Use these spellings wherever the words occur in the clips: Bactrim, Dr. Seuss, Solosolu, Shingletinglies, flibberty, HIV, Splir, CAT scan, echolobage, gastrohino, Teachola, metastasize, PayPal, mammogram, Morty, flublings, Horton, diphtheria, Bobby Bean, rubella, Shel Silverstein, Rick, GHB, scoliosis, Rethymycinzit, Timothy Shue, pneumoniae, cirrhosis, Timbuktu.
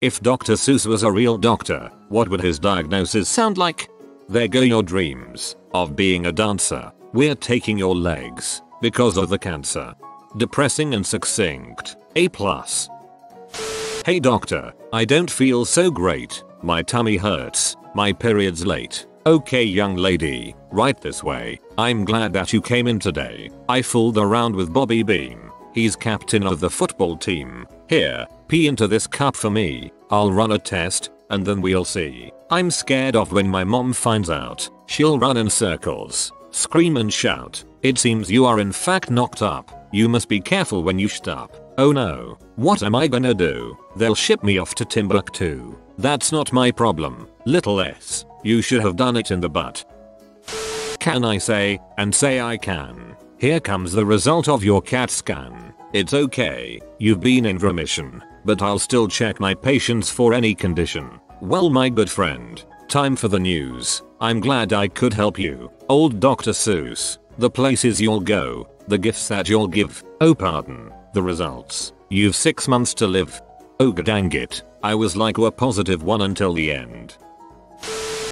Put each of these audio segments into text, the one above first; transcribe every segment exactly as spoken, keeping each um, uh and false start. If Doctor Seuss was a real doctor, what would his diagnosis sound like? There go your dreams of being a dancer. We're taking your legs because of the cancer. Depressing and succinct. A plus. Hey doctor, I don't feel so great. My tummy hurts. My period's late. Okay young lady, right this way. I'm glad that you came in today. I fooled around with Bobby Bean. He's captain of the football team. Here, pee into this cup for me. I'll run a test, and then we'll see. I'm scared of when my mom finds out. She'll run in circles, scream and shout. It seems you are in fact knocked up. You must be careful when you shut up. Oh no. What am I gonna do? They'll ship me off to Timbuktu. That's not my problem. Little S, you should have done it in the butt. Can I say, and say I can. Here comes the result of your CAT scan. It's okay, you've been in remission, but I'll still check my patients for any condition. Well my good friend, time for the news. I'm glad I could help you. Old Doctor Seuss, the places you'll go, the gifts that you'll give, oh pardon, the results. You've six months to live. Oh dang it, I was like a positive one until the end.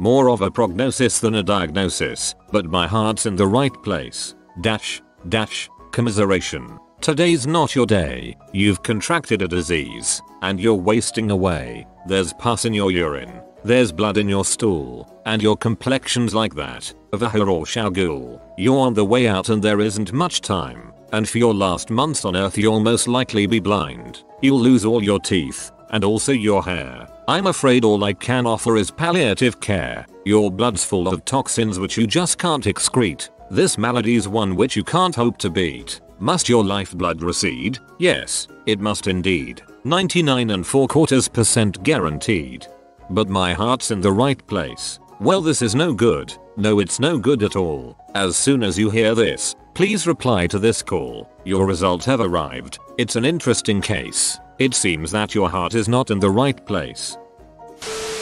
More of a prognosis than a diagnosis, but my heart's in the right place. Dash, dash, commiseration. Today's not your day. You've contracted a disease, and you're wasting away. There's pus in your urine, there's blood in your stool, and your complexion's like that of a whore or shagul. You're on the way out and there isn't much time, and for your last months on earth you'll most likely be blind. You'll lose all your teeth, and also your hair. I'm afraid all I can offer is palliative care. Your blood's full of toxins which you just can't excrete. This melody's one which you can't hope to beat. Must your lifeblood recede? Yes, it must indeed. ninety-nine and four quarters percent guaranteed. But my heart's in the right place. Well this is no good. No it's no good at all. As soon as you hear this, please reply to this call. Your results have arrived. It's an interesting case. It seems that your heart is not in the right place.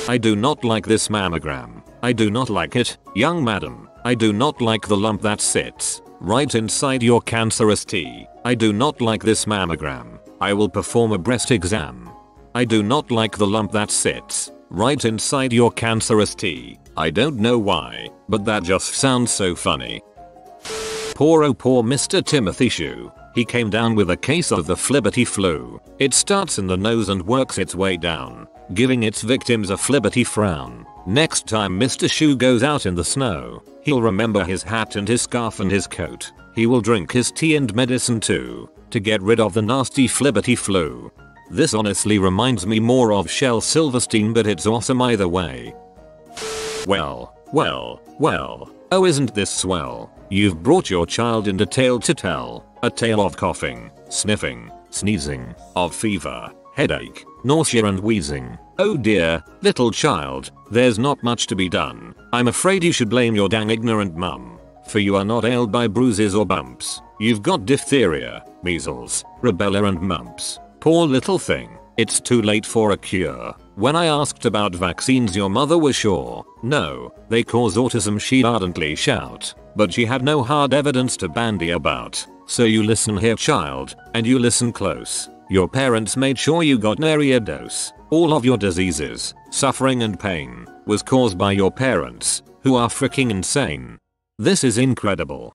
I do not like this mammogram. I do not like it, young madam. I do not like the lump that sits right inside your cancerous T. I do not like this mammogram. I will perform a breast exam. I do not like the lump that sits right inside your cancerous T. I don't know why, but that just sounds so funny. Poor oh poor Mister Timothy Shue. He came down with a case of the flibberty flu. It starts in the nose and works its way down, giving its victims a flibberty frown. Next time Mister Shue goes out in the snow, he'll remember his hat and his scarf and his coat. He will drink his tea and medicine too, to get rid of the nasty flibberty flu. This honestly reminds me more of Shel Silverstein, but it's awesome either way. Well, well, well, oh isn't this swell? You've brought your child in a tale to tell, a tale of coughing, sniffing, sneezing, of fever, headache, nausea and wheezing. Oh dear, little child, there's not much to be done. I'm afraid you should blame your dang ignorant mum, for you are not ailed by bruises or bumps. You've got diphtheria, measles, rubella and mumps. Poor little thing, it's too late for a cure. When I asked about vaccines your mother was sure, no, they cause autism she'd ardently shout, but she had no hard evidence to bandy about. So you listen here child, and you listen close. Your parents made sure you got nary a dose. All of your diseases, suffering and pain, was caused by your parents, who are freaking insane. This is incredible.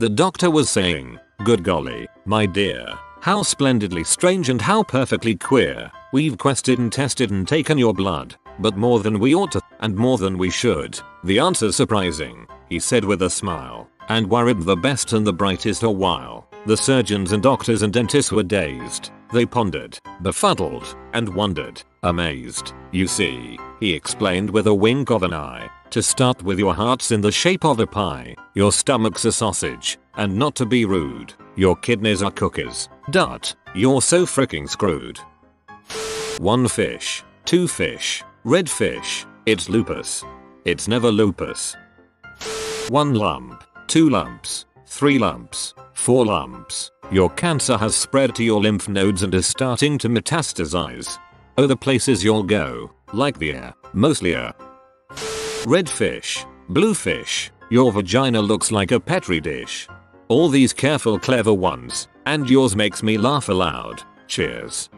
The doctor was saying, good golly, my dear, how splendidly strange and how perfectly queer. We've quested and tested and taken your blood, but more than we ought to, and more than we should. The answer's surprising, he said with a smile, and worried the best and the brightest a while. The surgeons and doctors and dentists were dazed. They pondered, befuddled, and wondered, amazed. You see, he explained with a wink of an eye, to start with your heart's in the shape of a pie, your stomach's a sausage, and not to be rude, your kidneys are cookies. Dut, you're so freaking screwed. One fish, two fish, red fish, it's lupus. It's never lupus. One lump, two lumps, three lumps, four lumps. Your cancer has spread to your lymph nodes and is starting to metastasize. Oh the places you'll go, like the air, mostly air. Red fish, blue fish, your vagina looks like a petri dish. All these careful clever ones, and yours makes me laugh aloud. Cheers.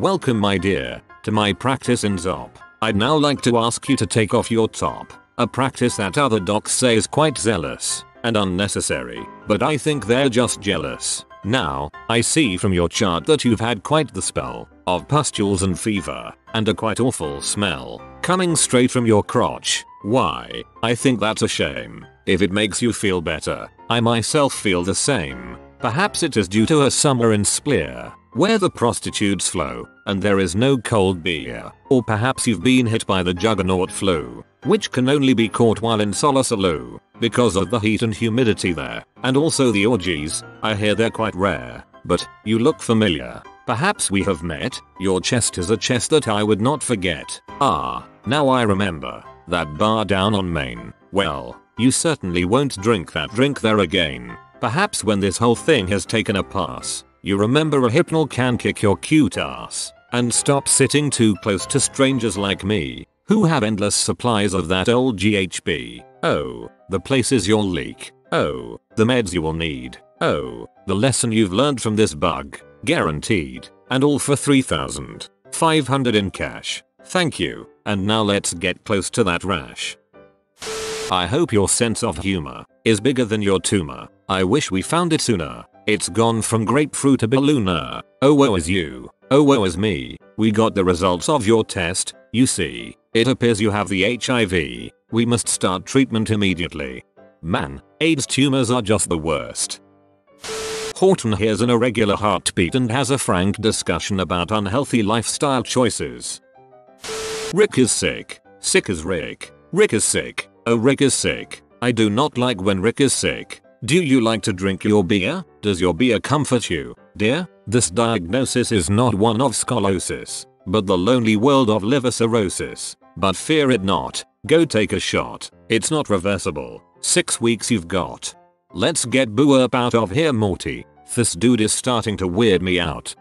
Welcome, my dear, to my practice in Zop. I'd now like to ask you to take off your top, a practice that other docs say is quite zealous and unnecessary, but I think they're just jealous. Now, I see from your chart that you've had quite the spell of pustules and fever, and a quite awful smell coming straight from your crotch. Why, I think that's a shame. If it makes you feel better, I myself feel the same. Perhaps it is due to a summer in Splir, where the prostitutes flow, and there is no cold beer. Or perhaps you've been hit by the juggernaut flu, which can only be caught while in Solosolu, because of the heat and humidity there. And also the orgies, I hear they're quite rare. But, you look familiar. Perhaps we have met. Your chest is a chest that I would not forget. Ah, now I remember. That bar down on Main. Well, you certainly won't drink that drink there again. Perhaps when this whole thing has taken a pass, you remember a hypnol can kick your cute ass, and stop sitting too close to strangers like me, who have endless supplies of that old G H B. Oh, the places you'll leak. Oh, the meds you will need. Oh, the lesson you've learned from this bug. Guaranteed. And all for three thousand five hundred dollars in cash. Thank you. And now let's get close to that rash. I hope your sense of humor is bigger than your tumor. I wish we found it sooner. It's gone from grapefruit to Ballooner. Oh woe is you. Oh woe is me. We got the results of your test. You see, it appears you have the H I V. We must start treatment immediately. Man, AIDS tumors are just the worst. Horton hears an irregular heartbeat and has a frank discussion about unhealthy lifestyle choices. Rick is sick. Sick is Rick. Rick is sick. Oh, Rick is sick. I do not like when Rick is sick. Do you like to drink your beer? Does your beer comfort you, dear? This diagnosis is not one of scoliosis, but the lonely world of liver cirrhosis. But fear it not. Go take a shot. It's not reversible. Six weeks you've got. Let's get boo up out of here, Morty. This dude is starting to weird me out.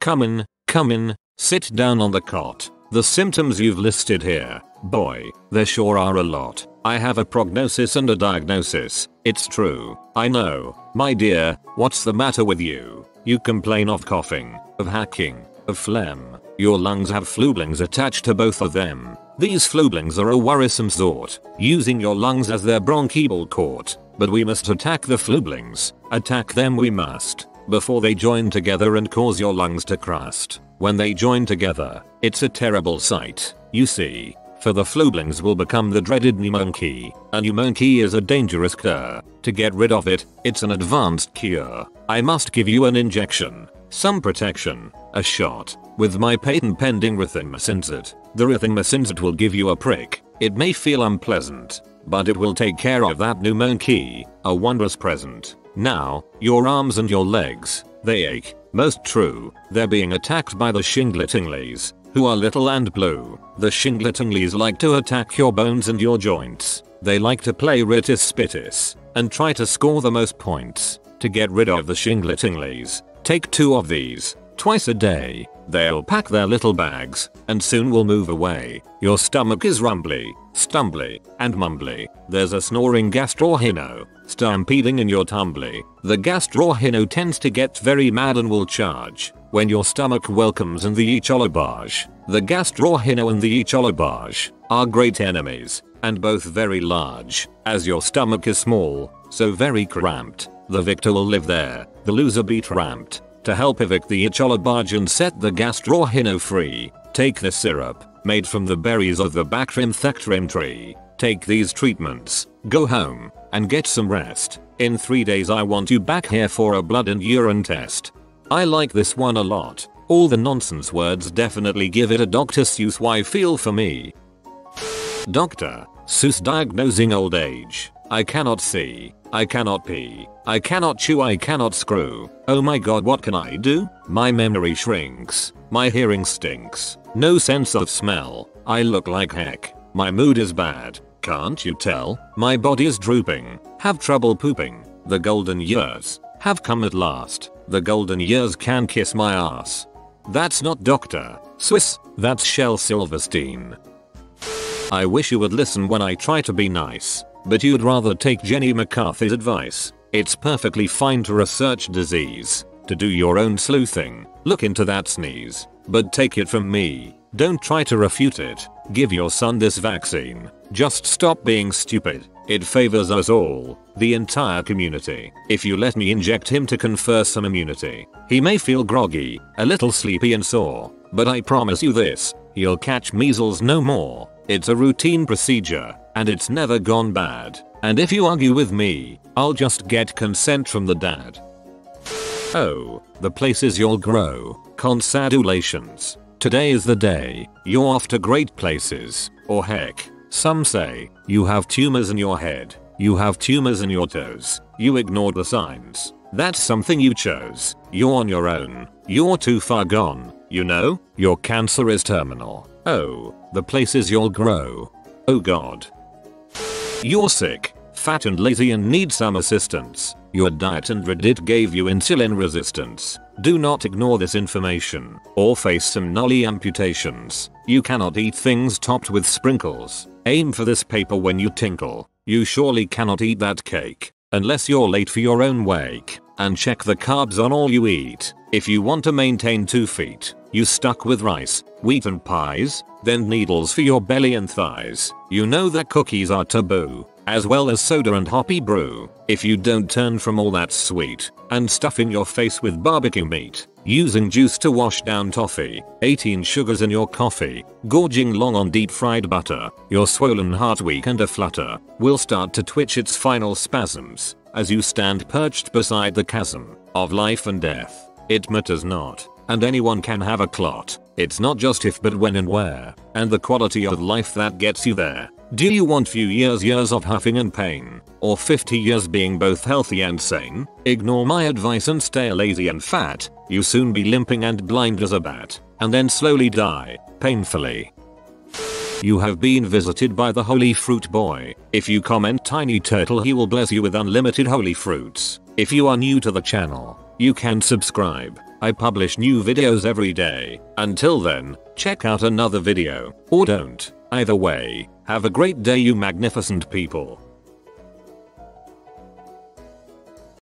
Come in, come in. Sit down on the cot. The symptoms you've listed here, boy, there sure are a lot. I have a prognosis and a diagnosis. It's true. I know. My dear, what's the matter with you? You complain of coughing, of hacking, of phlegm. Your lungs have flublings attached to both of them. These flublings are a worrisome sort, using your lungs as their bronchial court. But we must attack the flublings. Attack them we must, before they join together and cause your lungs to crust. When they join together, it's a terrible sight, you see. For the flublings will become the dreaded pneumoniae. A pneumoniae is a dangerous cure. To get rid of it, it's an advanced cure. I must give you an injection, some protection, a shot, with my patent pending Rethymycinzit. The Rethymycinzit will give you a prick. It may feel unpleasant, but it will take care of that pneumoniae. A wondrous present. Now, your arms and your legs, they ache. Most true, they're being attacked by the Shingletinglies, who are little and blue. The Shingletinglies like to attack your bones and your joints. They like to play Ritis Spittis, and try to score the most points. To get rid of the Shingletinglies, take two of these, twice a day. They'll pack their little bags, and soon will move away. Your stomach is rumbly, stumbly, and mumbly. There's a snoring gastrohino, stampeding in your tumbly. The gastrohino tends to get very mad and will charge when your stomach welcomes in the echolobage. The gastrohino and the echolobage are great enemies, and both very large. As your stomach is small, so very cramped, the victor will live there, the loser be tramped. To help evict the echolobage and set the gastrohino free, take the syrup made from the berries of the Bactrim Thectrim tree. Take these treatments, go home, and get some rest. In three days I want you back here for a blood and urine test. I like this one a lot. All the nonsense words definitely give it a Doctor Seuss why feel for me. Doctor Seuss diagnosing old age. I cannot see. I cannot pee. I cannot chew. I cannot screw. Oh my god, what can I do? My memory shrinks. My hearing stinks. No sense of smell. I look like heck. My mood is bad. Can't you tell? My body is drooping. Have trouble pooping. The golden years have come at last. The golden years can kiss my ass. That's not Doctor Seuss. That's Shel Silverstein. I wish you would listen when I try to be nice, but you'd rather take Jenny McCarthy's advice. It's perfectly fine to research disease, to do your own sleuthing. Look into that sneeze. But take it from me, don't try to refute it. Give your son this vaccine. Just stop being stupid. It favors us all, the entire community. If you let me inject him to confer some immunity, he may feel groggy, a little sleepy and sore, but I promise you this, he'll catch measles no more. It's a routine procedure, and it's never gone bad. And if you argue with me, I'll just get consent from the dad. Oh, the places you'll grow. Consadulations. Today is the day. You're off to great places. Or heck, some say, you have tumors in your head. You have tumors in your toes. You ignored the signs. That's something you chose. You're on your own. You're too far gone. You know, your cancer is terminal. Oh, the places you'll grow. Oh God. You're sick, fat and lazy and need some assistance. Your diet and Reddit gave you insulin resistance. Do not ignore this information, or face some gnarly amputations. You cannot eat things topped with sprinkles. Aim for this paper when you tinkle. You surely cannot eat that cake, unless you're late for your own wake. And check the carbs on all you eat. If you want to maintain two feet, you stuck with rice, wheat and pies, then needles for your belly and thighs. You know that cookies are taboo, as well as soda and hoppy brew. If you don't turn from all that sweet, and stuff in your face with barbecue meat, using juice to wash down toffee, eighteen sugars in your coffee, gorging long on deep fried butter, your swollen heart weak and aflutter, will start to twitch its final spasms, as you stand perched beside the chasm of life and death. It matters not, and anyone can have a clot. It's not just if but when and where, and the quality of life that gets you there. Do you want few years years of huffing and pain, or fifty years being both healthy and sane? Ignore my advice and stay lazy and fat. You soon be limping and blind as a bat, and then slowly die, painfully. You have been visited by the holy fruit boy. If you comment Tiny Turtle, he will bless you with unlimited holy fruits. If you are new to the channel, you can subscribe. I publish new videos every day. Until then, check out another video, or don't. Either way, have a great day, you magnificent people.